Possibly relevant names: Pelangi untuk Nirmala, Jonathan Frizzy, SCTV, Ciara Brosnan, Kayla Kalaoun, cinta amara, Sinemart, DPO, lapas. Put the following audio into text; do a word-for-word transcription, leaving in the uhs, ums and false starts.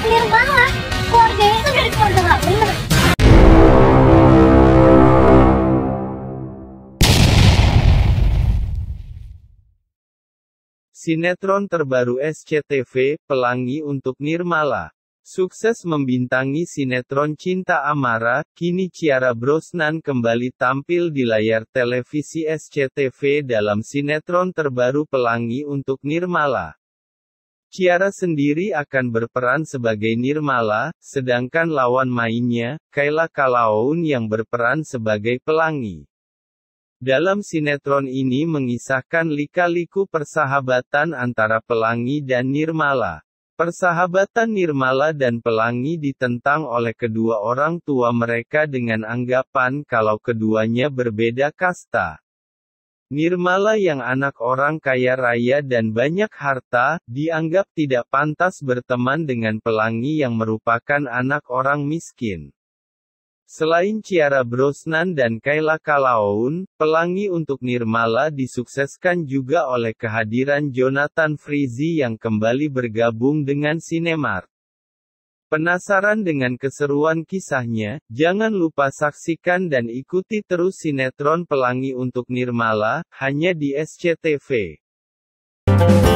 clear banget keluarganya itu dari keluarga nggak bener. Sinetron terbaru S C T V, Pelangi untuk Nirmala, sukses membintangi sinetron Cinta Amarah. Kini Ciara Brosnan kembali tampil di layar televisi S C T V dalam sinetron terbaru Pelangi untuk Nirmala. Ciara sendiri akan berperan sebagai Nirmala, sedangkan lawan mainnya, Kayla Kalaoun yang berperan sebagai Pelangi. Dalam sinetron ini mengisahkan lika-liku persahabatan antara Pelangi dan Nirmala. Persahabatan Nirmala dan Pelangi ditentang oleh kedua orang tua mereka dengan anggapan kalau keduanya berbeda kasta. Nirmala yang anak orang kaya raya dan banyak harta, dianggap tidak pantas berteman dengan Pelangi yang merupakan anak orang miskin. Selain Ciara Brosnan dan Kayla Kalaoun, Pelangi untuk Nirmala disukseskan juga oleh kehadiran Jonathan Frizzy yang kembali bergabung dengan Sinemart. Penasaran dengan keseruan kisahnya? Jangan lupa saksikan dan ikuti terus sinetron Pelangi untuk Nirmala, hanya di S C T V.